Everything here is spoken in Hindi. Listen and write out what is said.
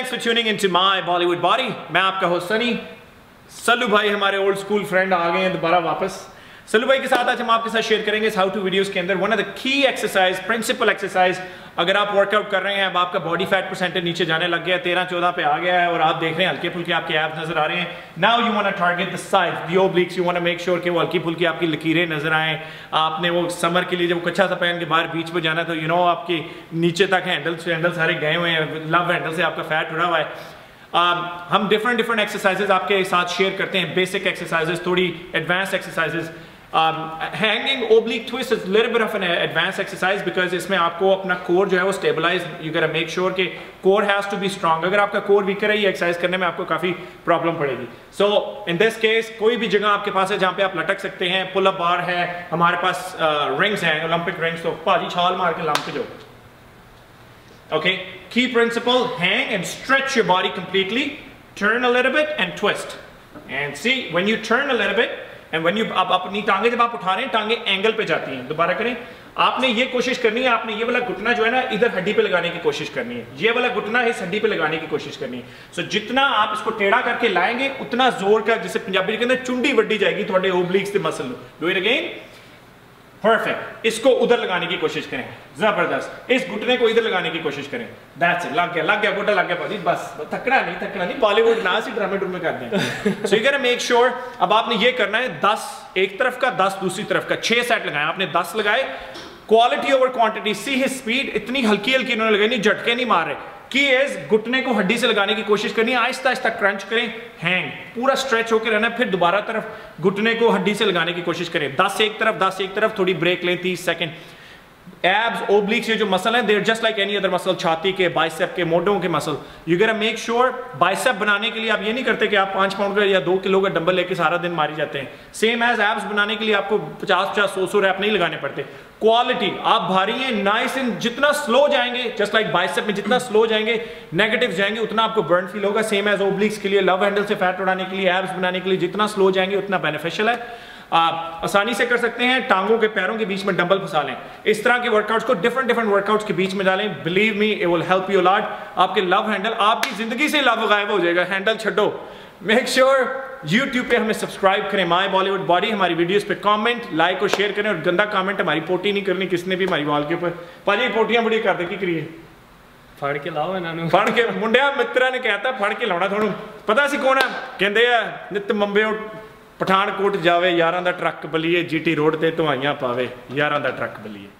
thanks for tuning into my Bollywood Body. मैं आपका होस्ट सनी। सल्लू भाई हमारे ओल्ड स्कूल फ्रेंड आ गए हैं दोबारा वापस। सल्लू भाई के साथ आज हम आपके साथ शेयर करेंगे इस हाउ टू वीडियोस के अंदर one of the key exercise, principal exercise. अगर आप वर्कआउट कर रहे हैं, अब आपका बॉडी फैट परसेंटेज नीचे जाने लग गया है, 13-14 पे आ गया है और आप देख रहे हैं हल्के फुल्के आपके एब्स नजर आ रहे हैं। Now you want to target the side, the obliques. You want to make sure कि वो हल्की फुल्की आपकी लकीरें नजर आएं। आपने वो समर के लिए जब कच्छा सा पहन के बाहर बीच में जाना है तो यू नो आपके नीचे तक हैंडल सारे गए हुए हैं, लब हैंडल से आपका फैट उड़ा हुआ है। हम डिफरेंट एक्सरसाइजेज आपके साथ शेयर करते हैं, बेसिक एक्सरसाइजेज, थोड़ी advance exercises. Hanging oblique twist is a little bit of an advanced exercise because इसमें आपको अपना कोर जो है वो stabilise, you can make sure कि core has to be strong. अगर आपका कोर वीकर है ये एक्सरसाइज करने में आपको काफ़ी प्रॉब्लम पड़ेगी। सो इन दिस केस कोई भी जगह आपके पास है जहाँ पे आप लटक सकते हैं, पुल अप बार है, हमारे पास रिंग्स हैं, ओलंपिक रिंग्स, तो पाजी छाल मार के लाम पे जाओ। Okay, key principle, hang and stretch your body completely, turn a little bit and twist and see when you turn a little bit and when you अपनी टांगे जब आप उठा रहे हैं टांगे एंगल पे जाती हैं। दोबारा करें, आपने ये कोशिश करनी है, आपने ये वाला घुटना जो है ना इधर हड्डी पे लगाने की कोशिश करनी है, ये वाला घुटना इस हड्डी पे लगाने की कोशिश करनी है। सो जितना आप इसको टेढ़ा करके लाएंगे उतना जोर का, जिसे पंजाबी के अंदर चुंडी वड्डी जाएगी थोड़े ओब्लिक्स के muscle. Do it again, perfect. इसको उधर लगाने की कोशिश करें, जबरदस्त। इस घुटने को इधर लगाने की कोशिश करें। दैट्स इट, लग गया, लग गया, गोटा लग गया भाजी, बस। थकना नहीं, बॉलीवुड ना सी ड्रामे डूमे कर दें। So you can make sure, अब आपने ये करना है 10 एक तरफ का, 10 दूसरी तरफ का, 6 सेट लगाए आपने, 10 लगाए। Quality over quantity, see his speed. इतनी हल्की हल्की इन्होंने लगाई, नहीं झटके नहीं मार रहे। की इस घुटने को हड्डी से लगाने की कोशिश करनी है, आहिस्ता आहिस्ता क्रंच करें, हैंग, पूरा स्ट्रेच होकर रहना, फिर दोबारा तरफ घुटने को हड्डी से लगाने की कोशिश करें। 10 एक तरफ, 10 एक तरफ, थोड़ी ब्रेक लें 30 सेकेंड। एब्स, ओब्लिक्स, ये जो मसल है there just like any other muscle, छाती के, बाइसेप के, मोटों के muscle. You can make sure bicep बनाने के लिए आप ये नहीं करते कि आप 5 पाउंड का या 2 किलो का डंबल लेके सारा दिन मारी जाते हैं। सेम एज एब्स बनाने के लिए आपको 50-50, 100-100 रैप नहीं लगाने पड़ते। क्वालिटी, आप भारी हैं, नाइस एंड जितना स्लो जाएंगे, जस्ट लाइक बाइसेप में जितना स्लो जाएंगे, नेगेटिव जाएंगे, उतना आपको बर्न फील होगा। सेम एज ओब्लिक्स के लिए, लव हैंडल से फैट उड़ाने के लिए, एब्स बनाने के लिए जितना स्लो जाएंगे उतना बेनिफिशियल है। आप आसानी से कर सकते हैं, टांगों के पैरों के बीच में डंबल फंसा लें। इस तरह के वर्कआउट्स को डिफरेंट वर्कआउट्स के बीच में डालें। Believe me, it will help you lot. आपके लव हैंडल, आपकी जिंदगी से लव गायब हो जाएगा, हैंडल छोड़ो। मेक श्योर यूट्यूब पे हमें सब्सक्राइब करें, माय बॉलीवुड बॉडी। हमारी वीडियोस पे कमेंट, लाइक और शेयर करें, और गंदा कमेंट हमारी पोटी नहीं करनी किसने भी हमारी वॉल के ऊपर। भाजी पोटियां बड़ी कर दी, करिए फड़ के लाओ इन्होंने, फड़ के मुंडिया मित्रा ने कहता फड़ के लाना, थोड़ा पता सी कौन है, कहते हैं नित मंबे पठानकोट जावे यारां दा ट्रक बलिए, GT रोड ते धुआइयां पावे यारां दा ट्रक बलिए।